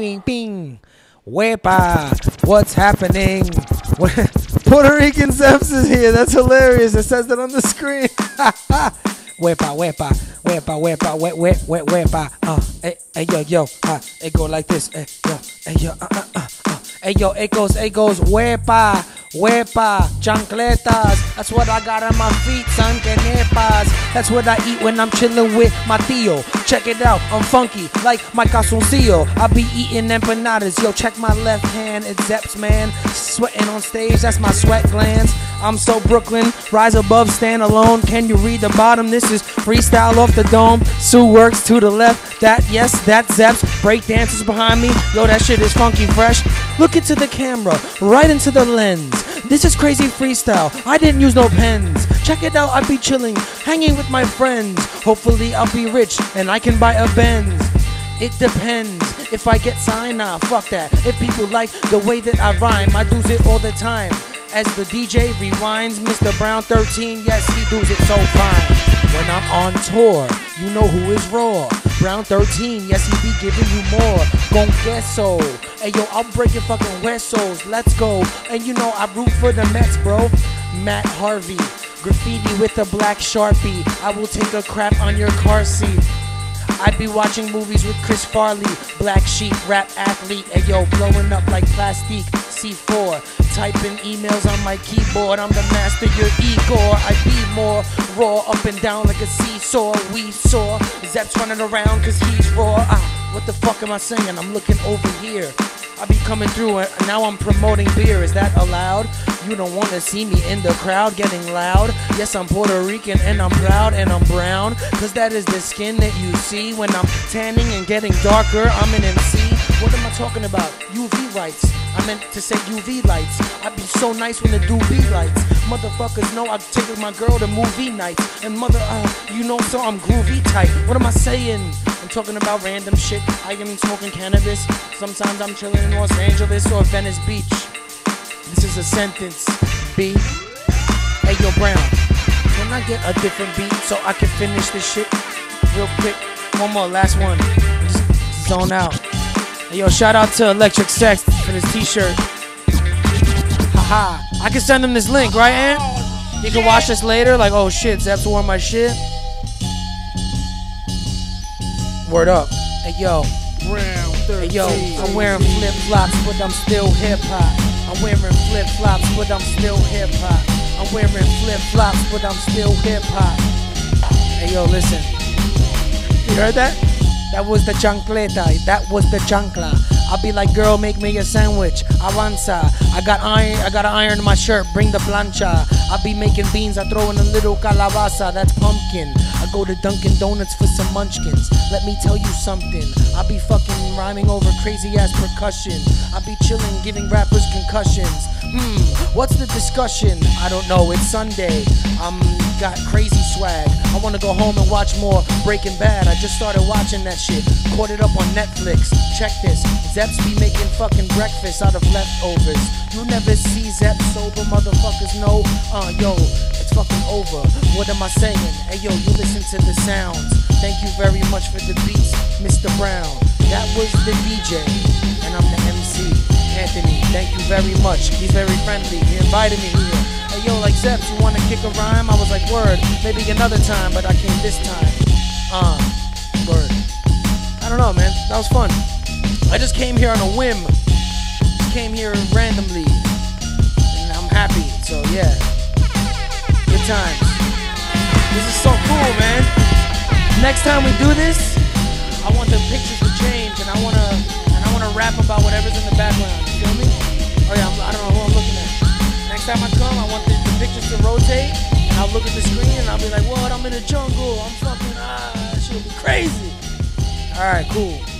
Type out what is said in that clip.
Bing, bing. Wepa. What's happening? Puerto Rican Zeps is here. That's hilarious. It says that on the screen. Wepa, wepa, wepa, wepa, wet, wet, wet, wepa. Hey, yo, yo. It go like this. Hey, yo, hey, yo, Hey, yo, it goes, wepa, wepa, chancletas. That's what I got on my feet, son, que nepas. That's what I eat when I'm chilling with my tío. Check it out, I'm funky, like my calzoncillo. I be eating empanadas, yo, check my left hand, it's Zeps, man. Sweating on stage, that's my sweat glands. I'm so Brooklyn, rise above, stand alone. Can you read the bottom? This is freestyle off the dome. Sue works to the left, that, yes, that's Zeps. Break dancers behind me, yo, that shit is funky fresh. Look into the camera, right into the lens. This is crazy freestyle, I didn't use no pens. Check it out, I be chilling, hanging with my friends. Hopefully I'll be rich and I can buy a Benz. It depends, if I get signed, nah, fuck that. If people like the way that I rhyme, I do it all the time. As the DJ rewinds, Mr. Brown 13, yes, he does it so fine. When I'm on tour, you know who is raw. Brown 13, yes, he be giving you more. Gon' get so. Hey, yo, I'm breaking fucking huesos. Let's go. And you know, I root for the Mets, bro. Matt Harvey, graffiti with a black Sharpie. I will take a crap on your car seat. I be watching movies with Chris Farley, Black Sheep, rap athlete, and yo, blowing up like plastique, C4, typing emails on my keyboard, I'm the master, your Igor, I be more raw, up and down like a seesaw, we saw, Zeps running around cause he's raw, what the fuck am I saying, I'm looking over here, I be coming through and now I'm promoting beer, is that allowed? You don't wanna see me in the crowd getting loud. Yes, I'm Puerto Rican and I'm proud and I'm brown, cause that is the skin that you see. When I'm tanning and getting darker, I'm an MC. What am I talking about? UV lights, I meant to say UV lights. I be so nice when the doobie lights. Motherfuckers know I take my girl to movie nights. And mother, you know, so I'm groovy type. What am I saying? I'm talking about random shit. I am smoking cannabis. Sometimes I'm chilling in Los Angeles or Venice Beach. This is a sentence, B. Hey, yo, Brown, can I get a different beat so I can finish this shit real quick? One more, last one. Just zone out. Hey, yo, shout out to Electric Sex for this t-shirt. Haha. I can send him this link, right, Ant? You can watch this later. Like, oh, shit, Zeps wore my shit. Word up. Hey, yo. Hey, yo, I'm wearing flip-flops, but I'm still hip-hop. I'm wearing flip-flops, but I'm still hip-hop. I'm wearing flip-flops, but I'm still hip-hop. Hey, yo, listen. You heard that? That was the chancleta. That was the chancla. I'll be like, girl, make me a sandwich. Avanza. I got an iron in my shirt. Bring the plancha. I'll be making beans. I throw in a little calabaza. That's pumpkin. I go to Dunkin' Donuts for some munchkins. Let me tell you something. I be fucking rhyming over crazy-ass percussion. I be chilling, giving rappers concussions. What's the discussion? I don't know. It's Sunday. I'm got crazy swag. I wanna go home and watch more Breaking Bad. I just started watching that shit. Caught it up on Netflix. Check this. Zeps be making fucking breakfast out of leftovers. You'll never see Zeps sober, motherfuckers know. Yo, it's fucking over. What am I saying? Hey, yo, you listen to the sounds. Thank you very much for the beats, Mr. Brown. That was the DJ, and I'm the MC, Anthony. Thank you very much. He's very friendly. He invited me here. Hey, yo, like Zeps, you wanna kick a rhyme? I was like, word, maybe another time, but I came this time. Word. I don't know, man. That was fun. I just came here on a whim. Just came here randomly. And I'm happy, so yeah. Good times. This is so cool, man. Next time we do this, I want the pictures to change and I wanna rap about whatever's in the background. You feel me? Oh yeah, I don't know who I'm looking at. Next time I come, I want the pictures to rotate and I'll look at the screen and I'll be like, what? I'm in the jungle. I'm fucking, this shit'll be crazy. Alright, cool.